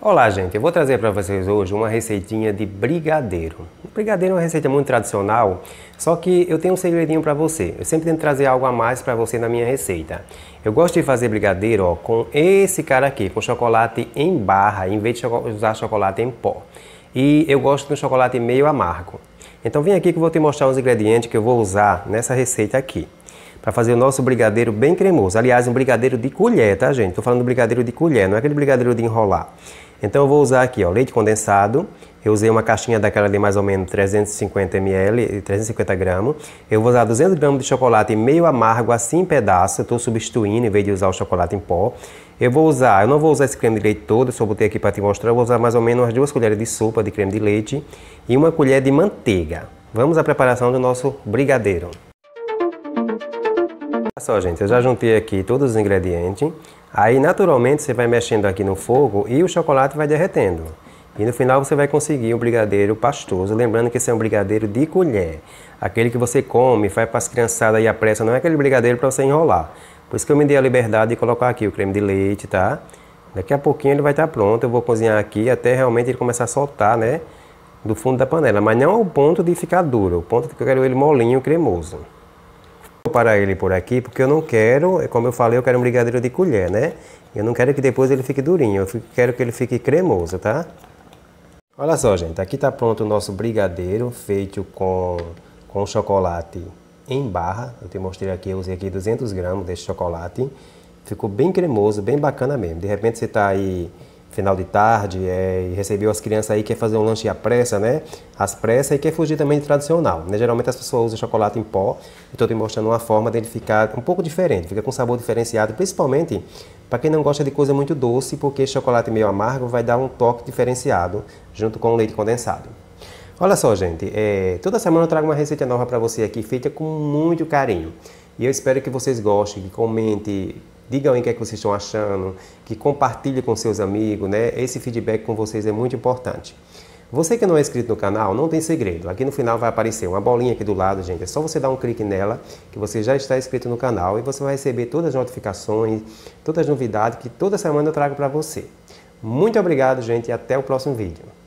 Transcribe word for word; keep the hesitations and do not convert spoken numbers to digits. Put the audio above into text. Olá gente, eu vou trazer para vocês hoje uma receitinha de brigadeiro. O brigadeiro é uma receita muito tradicional, só que eu tenho um segredinho para você. Eu sempre tento trazer algo a mais para você na minha receita. Eu gosto de fazer brigadeiro ó, com esse cara aqui, com chocolate em barra, em vez de cho- usar chocolate em pó. E eu gosto de um chocolate meio amargo. Então vem aqui que eu vou te mostrar os ingredientes que eu vou usar nessa receita aqui, para fazer o nosso brigadeiro bem cremoso. Aliás, um brigadeiro de colher, tá gente? Tô falando brigadeiro de colher, não é aquele brigadeiro de enrolar. Então eu vou usar aqui ó, leite condensado, eu usei uma caixinha daquela de mais ou menos trezentos e cinquenta mililitros, trezentos e cinquenta gramas. Eu vou usar duzentos gramas de chocolate meio amargo, assim em pedaço, eu estou substituindo em vez de usar o chocolate em pó. Eu vou usar, eu não vou usar esse creme de leite todo, só botei aqui para te mostrar, eu vou usar mais ou menos umas duas colheres de sopa de creme de leite e uma colher de manteiga. Vamos à preparação do nosso brigadeiro. Olha só gente, eu já juntei aqui todos os ingredientes. Aí naturalmente você vai mexendo aqui no fogo e o chocolate vai derretendo. E no final você vai conseguir um brigadeiro pastoso. Lembrando que esse é um brigadeiro de colher. Aquele que você come, faz para as criançadas aí à pressa, não é aquele brigadeiro para você enrolar. Por isso que eu me dei a liberdade de colocar aqui o creme de leite, tá? Daqui a pouquinho ele vai estar pronto. Eu vou cozinhar aqui até realmente ele começar a soltar, né? Do fundo da panela. Mas não ao ponto de ficar duro. O ponto que eu quero ele molinho, cremoso. Para ele por aqui, porque eu não quero, como eu falei, eu quero um brigadeiro de colher, né? Eu não quero que depois ele fique durinho, eu quero que ele fique cremoso, tá? Olha só, gente, aqui tá pronto o nosso brigadeiro, feito com, com chocolate em barra. Eu te mostrei aqui, eu usei aqui duzentos gramas desse chocolate. Ficou bem cremoso, bem bacana mesmo. De repente você tá aí, final de tarde, é, e recebeu as crianças aí, quer fazer um lanche à pressa, né? Às pressas e quer fugir também de tradicional, né? Geralmente as pessoas usam chocolate em pó. Eu estou te mostrando uma forma dele ficar um pouco diferente, fica com sabor diferenciado, principalmente para quem não gosta de coisa muito doce, porque chocolate meio amargo vai dar um toque diferenciado junto com o leite condensado. Olha só, gente, é, toda semana eu trago uma receita nova para você aqui, feita com muito carinho. E eu espero que vocês gostem, que comentem, digam aí o que é que vocês estão achando, que compartilhem com seus amigos, né? Esse feedback com vocês é muito importante. Você que não é inscrito no canal, não tem segredo. Aqui no final vai aparecer uma bolinha aqui do lado, gente. É só você dar um clique nela, que você já está inscrito no canal e você vai receber todas as notificações, todas as novidades que toda semana eu trago para você. Muito obrigado, gente, e até o próximo vídeo.